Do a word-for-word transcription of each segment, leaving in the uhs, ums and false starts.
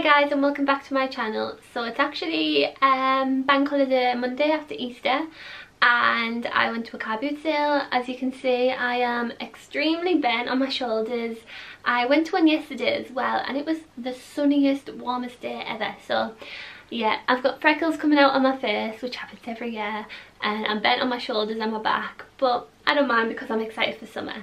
Hi guys and welcome back to my channel. So it's actually um, bank holiday Monday after Easter and I went to a car boot sale. As you can see, I am extremely bent on my shoulders. I went to one yesterday as well and it was the sunniest, warmest day ever. So yeah, I've got freckles coming out on my face, which happens every year, and I'm bent on my shoulders and my back, but I don't mind because I'm excited for summer.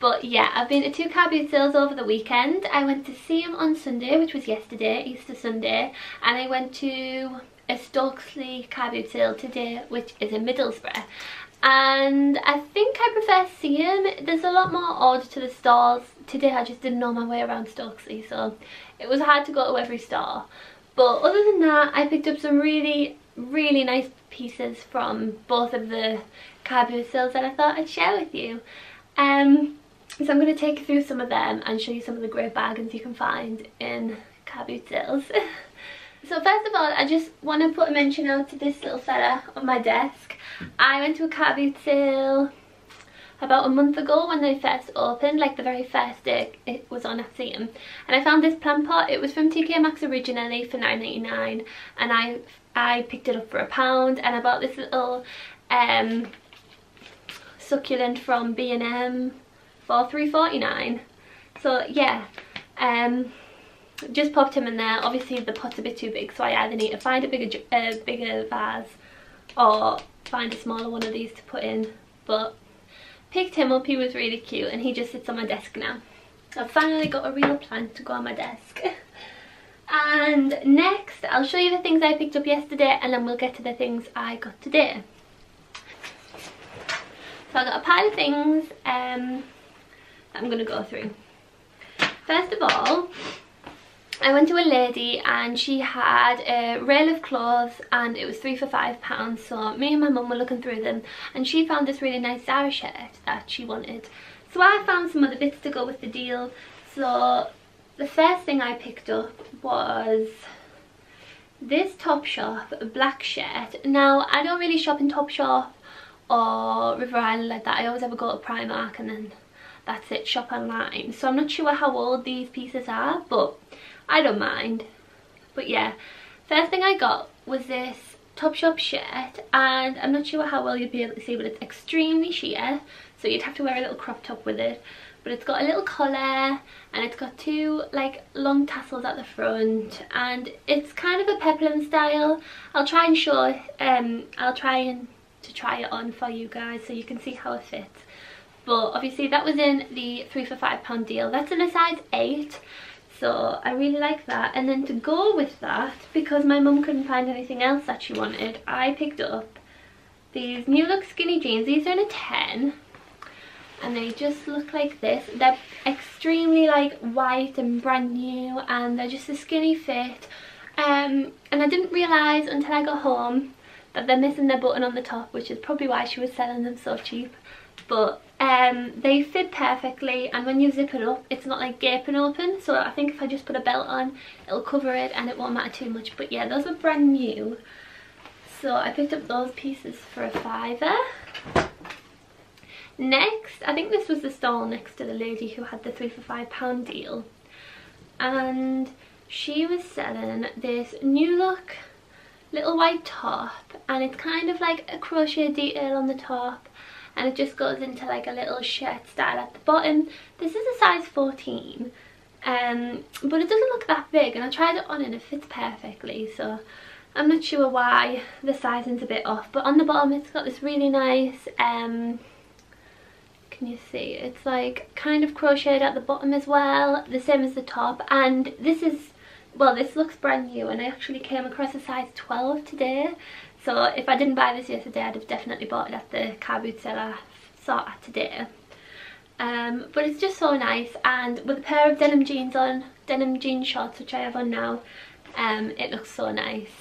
But yeah, I've been to two car boot sales over the weekend. I went to see him on Sunday, which was yesterday, Easter Sunday, and I went to a Stokesley car boot sale today, which is in Middlesbrough. And I think I prefer Seaham. There's a lot more order to the stalls. Today I just didn't know my way around Stokesley, so it was hard to go to every store. But other than that, I picked up some really, really nice pieces from both of the car boot sales that I thought I'd share with you. Um, So I'm going to take you through some of them and show you some of the great bargains you can find in car boot sales. So first of all, I just want to put a mention out to this little fella on my desk. I went to a car boot sale about a month ago when they first opened, like the very first day it was on at Seaham. And I found this plant pot. It was from T K Maxx originally for nine ninety-nine, and I, I picked it up for a pound, and I bought this little um, succulent from B and M. For three forty-nine. So yeah, um just popped him in there. Obviously the pot's a bit too big, so I either need to find a bigger uh, bigger vase or find a smaller one of these to put in, but picked him up. He was really cute and he just sits on my desk now. I've finally got a real plant to go on my desk. And next I'll show you the things I picked up yesterday and then we'll get to the things I got today. So I got a pile of things um I'm going to go through. First of all, I went to a lady and she had a rail of clothes and it was three for five pounds. So me and my mum were looking through them and she found this really nice Zara shirt that she wanted. So I found some other bits to go with the deal. So the first thing I picked up was this Topshop black shirt. Now I don't really shop in Topshop or River Island like that. I always have a go to Primark and then that's it, shop online. So I'm not sure how old these pieces are, but I don't mind. But yeah, first thing I got was this Topshop shirt, and I'm not sure how well you'd be able to see, but it's extremely sheer, so you'd have to wear a little crop top with it. But it's got a little collar and it's got two like long tassels at the front, and it's kind of a peplum style. I'll try and show um I'll try and to try it on for you guys so you can see how it fits. But obviously that was in the three for five pound deal. That's in a size eight, so I really like that. And then to go with that, because my mum couldn't find anything else that she wanted, I picked up these New Look skinny jeans. These are in a ten, and they just look like this. They're extremely like white and brand new, and they're just a skinny fit. Um, and I didn't realise until I got home that they're missing their button on the top, which is probably why she was selling them so cheap. But um they fit perfectly, and when you zip it up it's not like gaping open, so I think if I just put a belt on it'll cover it and it won't matter too much. But yeah, those were brand new, so I picked up those pieces for a fiver. Next, I think this was the stall next to the lady who had the three for five pound deal, and she was selling this New Look little white top, and it's kind of like a crochet detail on the top, and it just goes into like a little shirt style at the bottom. This is a size fourteen, um, but it doesn't look that big, and I tried it on and it fits perfectly, so I'm not sure why the sizing's a bit off. But on the bottom it's got this really nice, um, can you see, it's like kind of crocheted at the bottom as well, the same as the top. And this is, well, this looks brand new, and I actually came across a size twelve today. So if I didn't buy this yesterday, I'd have definitely bought it at the car boot sale I saw at today. Um, but it's just so nice, and with a pair of denim jeans on, denim jean shorts, which I have on now, um, it looks so nice.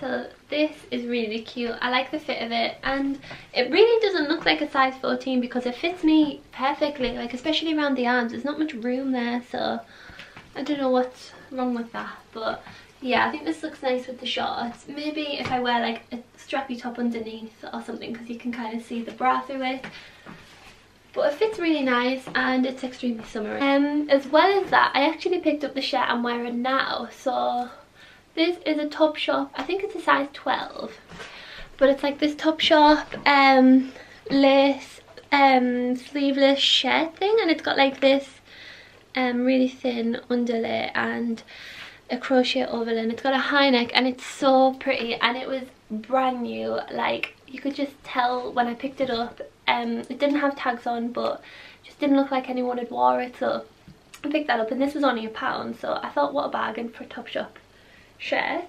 So this is really cute. I like the fit of it, and it really doesn't look like a size fourteen because it fits me perfectly, like especially around the arms. There's not much room there, so I don't know what's wrong with that, but yeah, I think this looks nice with the shorts. Maybe if I wear like a strappy top underneath or something, because you can kind of see the bra through it. but it fits really nice and it's extremely summery. Um, as well as that, I actually picked up the shirt I'm wearing now. So this is a Topshop, I think it's a size twelve, but it's like this Topshop um, lace um, sleeveless shirt thing, and it's got like this um, really thin underlay and a crochet overlay, and it's got a high neck, and it's so pretty, and it was brand new. Like, you could just tell when I picked it up, um, it didn't have tags on, but just didn't look like anyone had wore it, so I picked that up, and this was only a pound, so I thought, what a bargain for a Topshop shirt.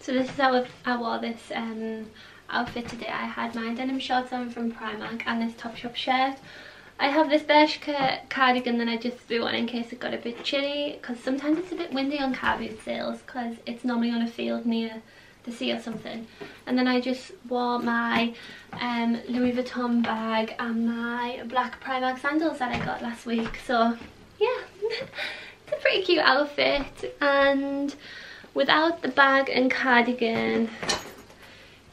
So this is how I wore this um, outfit today. I had my denim shorts on from Primark and this Topshop shirt. I have this Bershka cardigan that I just threw on in case it got a bit chilly, because sometimes it's a bit windy on car boot sales, because it's normally on a field near the sea or something. And then I just wore my um, Louis Vuitton bag and my black Primark sandals that I got last week. So yeah, it's a pretty cute outfit, and without the bag and cardigan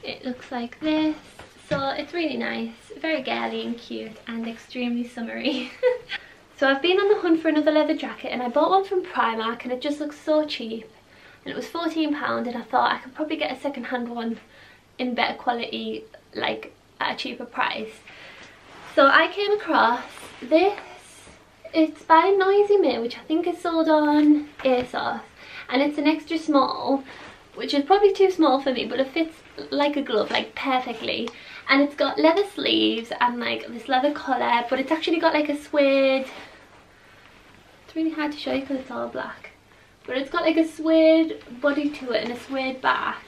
it looks like this. So it's really nice, very girly and cute and extremely summery. So I've been on the hunt for another leather jacket, and I bought one from Primark, and it just looks so cheap, and it was fourteen pounds, and I thought I could probably get a second hand one in better quality, like at a cheaper price. So I came across this, it's by Noisy May, which I think is sold on ASOS, and it's an extra small, which is probably too small for me, but it fits like a glove, like perfectly. And it's got leather sleeves and like this leather collar, but it's actually got like a suede, it's really hard to show you because it's all black, but it's got like a suede body to it and a suede back,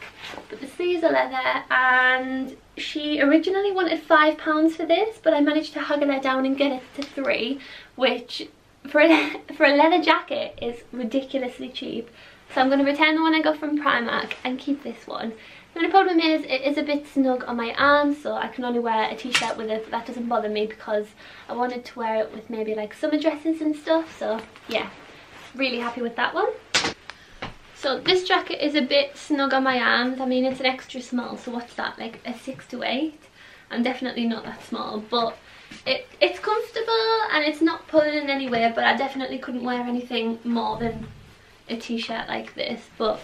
but the sleeves are leather. And she originally wanted five pounds for this, but I managed to haggle her down and get it to three, which for a, for a leather jacket is ridiculously cheap. So I'm going to return the one I got from Primark and keep this one. The only problem is it is a bit snug on my arm, so I can only wear a t-shirt with it, but that doesn't bother me because I wanted to wear it with maybe like summer dresses and stuff. So yeah, really happy with that one. So this jacket is a bit snug on my arms. I mean, it's an extra small, so what's that, like a six to eight? I'm definitely not that small, but it, it's comfortable and it's not pulling in anywhere, but I definitely couldn't wear anything more than a t-shirt like this. But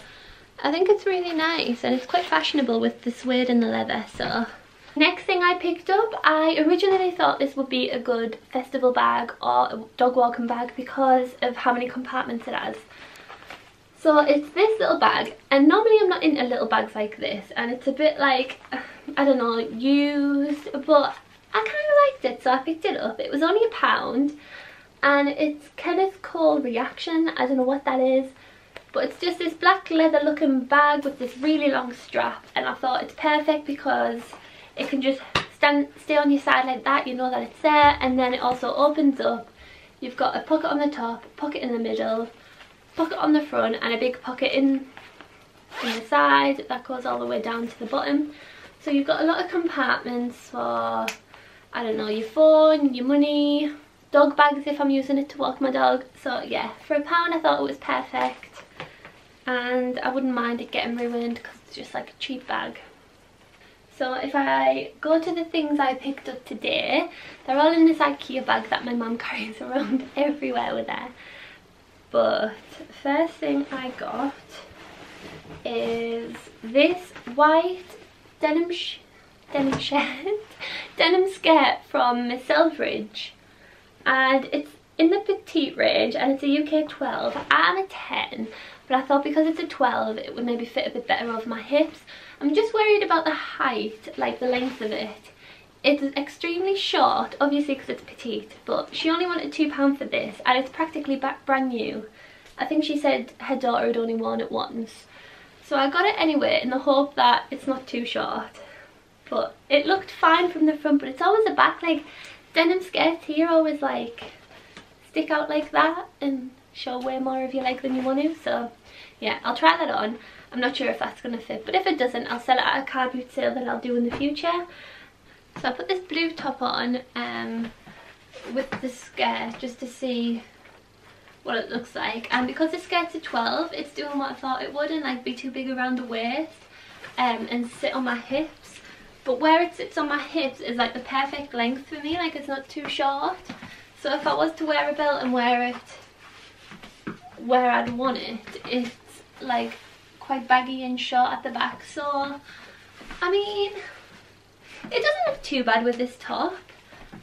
I think it's really nice, and it's quite fashionable with the suede and the leather. So next thing I picked up, I originally thought this would be a good festival bag or a dog walking bag because of how many compartments it has. So it's this little bag, and normally I'm not into little bags like this, and it's a bit like, I don't know, used, but I kind of liked it, so I picked it up. It was only a pound, and it's Kenneth Cole Reaction. I don't know what that is, but it's just this black leather looking bag with this really long strap, and I thought it's perfect because it can just stand, stay on your side like that, you know that it's there, and then it also opens up. You've got a pocket on the top, pocket in the middle, pocket on the front, and a big pocket in, in the side that goes all the way down to the bottom. So you've got a lot of compartments for, I don't know, your phone, your money, dog bags if I'm using it to walk my dog. So yeah, for a pound I thought it was perfect, and I wouldn't mind it getting ruined because it's just like a cheap bag. So if I go to the things I picked up today, they're all in this IKEA bag that my mum carries around everywhere with her. But first thing I got is this white denim sh denim shirt, denim skirt from Miss Selfridge, and it's in the petite range, and it's a U K twelve. I'm a ten, but I thought because it's a twelve it would maybe fit a bit better over my hips. I'm just worried about the height, like the length of it. It's extremely short, obviously because it's petite, but she only wanted two pounds for this, and it's practically back brand new. I think she said her daughter had only worn it once, so I got it anyway in the hope that it's not too short. But it looked fine from the front, but it's always the back, like denim skirts here always like stick out like that and show way more of your leg than you want to. So yeah, I'll try that on. I'm not sure if that's going to fit, but if it doesn't, I'll sell it at a car boot sale that I'll do in the future. So I put this blue top on um, with the skirt just to see what it looks like, and because the skirt's a twelve, it's doing what I thought it would and like be too big around the waist um, and sit on my hips. but where it sits on my hips is like the perfect length for me, like it's not too short. So if I was to wear a belt and wear it where I'd want it, it's like quite baggy and short at the back. So I mean, it doesn't look too bad with this top.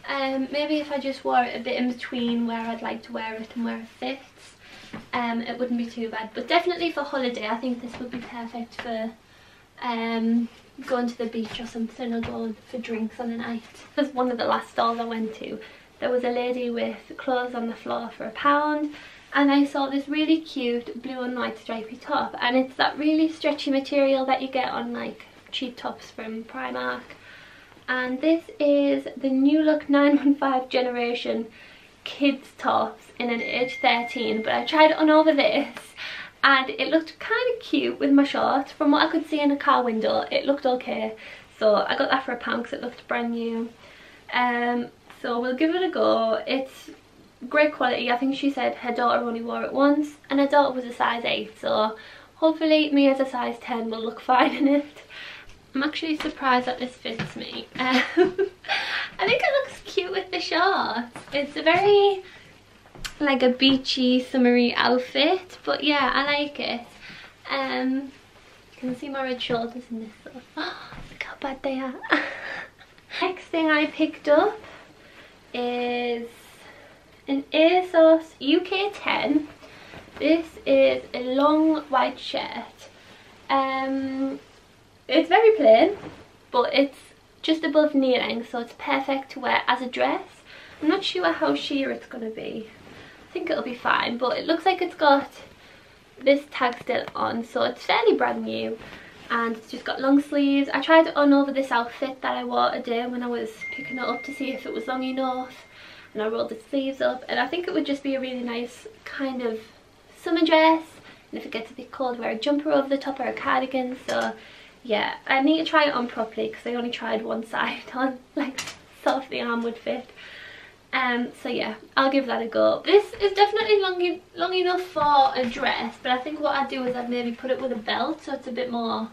Um, maybe if I just wore it a bit in between where I'd like to wear it and where it fits, um, it wouldn't be too bad. But definitely for holiday, I think this would be perfect for um, going to the beach or something, or going for drinks on a night. Because one of the last stores I went to, there was a lady with clothes on the floor for a pound, and I saw this really cute blue and white stripy top, and it's that really stretchy material that you get on like cheap tops from Primark. And this is the New Look nine one five generation kids tops in an age thirteen, but I tried it on over this and it looked kind of cute with my shorts. From what I could see in a car window, it looked okay, so I got that for a pound because it looked brand new. Um, so we'll give it a go. It's great quality. I think she said her daughter only wore it once, and her daughter was a size eight, so hopefully me as a size ten will look fine in it. I'm actually surprised that this fits me. Um, I think it looks cute with the shorts. It's a very, like a beachy, summery outfit, but yeah, I like it. Um, you can see my red shoulders in this though. Oh, look how bad they are. Next thing I picked up is an ASOS U K ten. This is a long white shirt. Um... It's very plain, but it's just above knee length, so it's perfect to wear as a dress. I'm not sure how sheer it's going to be. I think it'll be fine, but it looks like it's got this tag still on, so it's fairly brand new. And it's just got long sleeves. I tried it on over this outfit that I wore today when I was picking it up to see if it was long enough. And I rolled the sleeves up, and I think it would just be a really nice kind of summer dress. And if it gets a bit cold, wear a jumper over the top or a cardigan, so... yeah, I need to try it on properly because I only tried one side on, like sort of the arm would fit. Um, so yeah, I'll give that a go. This is definitely long, long enough for a dress, but I think what I'd do is I'd maybe put it with a belt so it's a bit more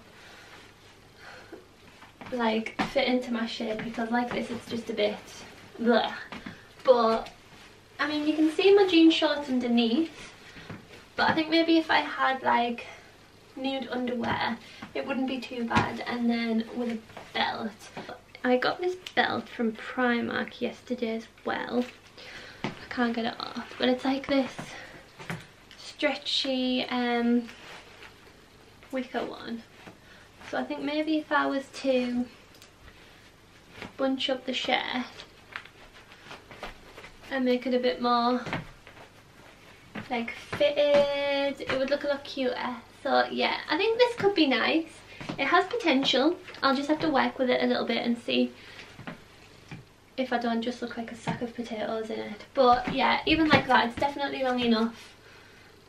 like fit into my shape, because like this it's just a bit bleh. But I mean, you can see my jean shorts underneath, but I think maybe if I had like nude underwear it wouldn't be too bad, and then with a belt. I got this belt from Primark yesterday as well. I can't get it off, but it's like this stretchy um wicker one, so I think maybe if I was to bunch up the shirt and make it a bit more like fitted, it would look a lot cuter. So yeah, I think this could be nice. It has potential. I'll just have to work with it a little bit and see if I don't just look like a sack of potatoes in it. But yeah, even like that, it's definitely long enough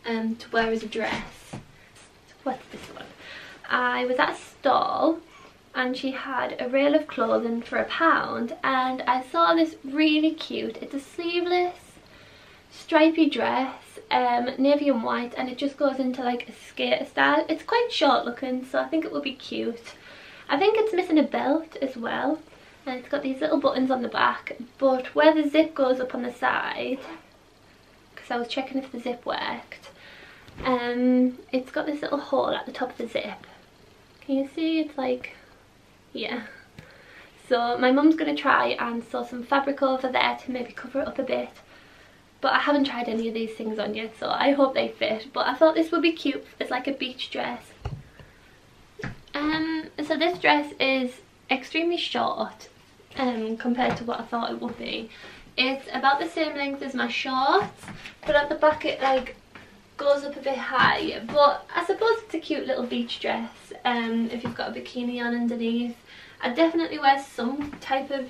um, to wear as a dress. What's this one? I was at a stall and she had a rail of clothing for a pound, and I saw this really cute, it's a sleeveless stripy dress, um navy and white, and it just goes into like a skater style. It's quite short looking, so I think it will be cute. I think it's missing a belt as well, and it's got these little buttons on the back, but where the zip goes up on the side, because I was checking if the zip worked, um it's got this little hole at the top of the zip. Can you see? It's like, yeah. So my mum's gonna try and sew some fabric over there to maybe cover it up a bit. But I haven't tried any of these things on yet, so I hope they fit. But I thought this would be cute. It's like a beach dress. Um, so this dress is extremely short um, compared to what I thought it would be. It's about the same length as my shorts, but at the back it like goes up a bit high. But I suppose it's a cute little beach dress um, if you've got a bikini on underneath. I'd definitely wear some type of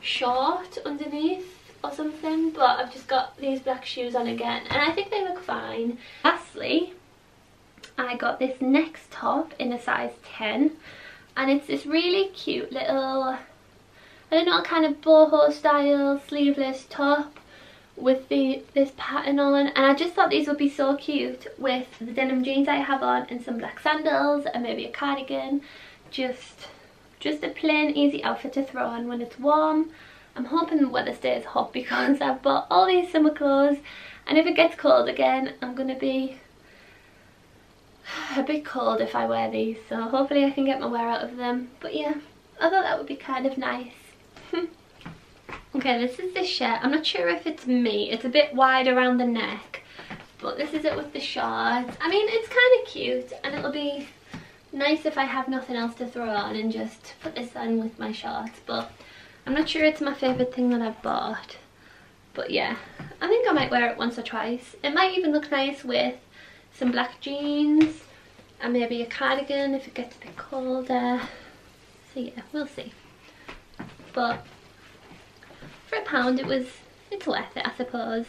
short underneath or something, but I've just got these black shoes on again and I think they look fine. Lastly, I got this next top in a size ten, and it's this really cute little, I don't know, kind of boho style sleeveless top with the this pattern on, and I just thought these would be so cute with the denim jeans I have on and some black sandals and maybe a cardigan. Just just a plain easy outfit to throw on when it's warm. I'm hoping the weather stays hot because I've bought all these summer clothes, and if it gets cold again I'm gonna be a bit cold if I wear these, so hopefully I can get my wear out of them. But yeah, I thought that would be kind of nice. Okay, this is the shirt. I'm not sure if it's me. It's a bit wide around the neck, but this is it with the shorts. I mean, it's kind of cute, and it'll be nice if I have nothing else to throw on and just put this on with my shorts, but I'm not sure it's my favourite thing that I've bought. But yeah, I think I might wear it once or twice. It might even look nice with some black jeans and maybe a cardigan if it gets a bit colder. So yeah, we'll see. But for a pound it was, it's worth it, I suppose.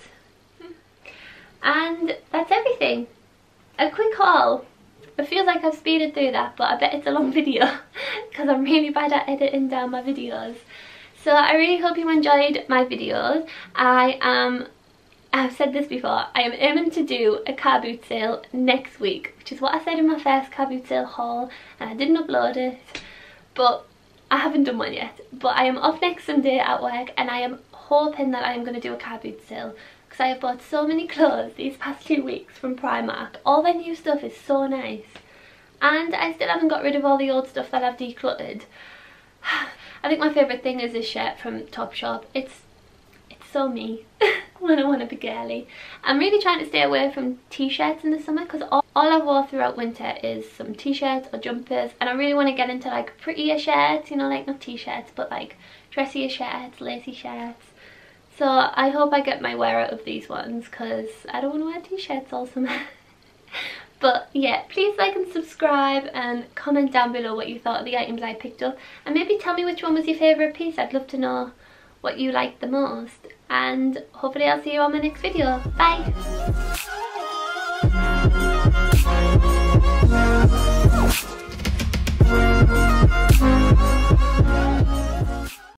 And that's everything. A quick haul. It feels like I've speeded through that, but I bet it's a long video because I'm really bad at editing down my videos. So I really hope you enjoyed my videos. I am, I've said this before, I am aiming to do a car boot sale next week, which is what I said in my first car boot sale haul, and I didn't upload it, but I haven't done one yet. But I am off next Sunday at work, and I am hoping that I am going to do a car boot sale. I have bought so many clothes these past two weeks from Primark. All their new stuff is so nice, and I still haven't got rid of all the old stuff that I've decluttered. I think my favourite thing is this shirt from Topshop. It's it's so me when I want to be girly. I'm really trying to stay away from t-shirts in the summer because all, all I wore throughout winter is some t-shirts or jumpers, and I really want to get into like prettier shirts, you know, like not t-shirts but like dressier shirts, lacy shirts. So I hope I get my wear out of these ones because I don't want to wear t-shirts all summer. But yeah, please like and subscribe and comment down below what you thought of the items I picked up, and maybe tell me which one was your favourite piece. I'd love to know what you liked the most, and hopefully I'll see you on my next video. Bye!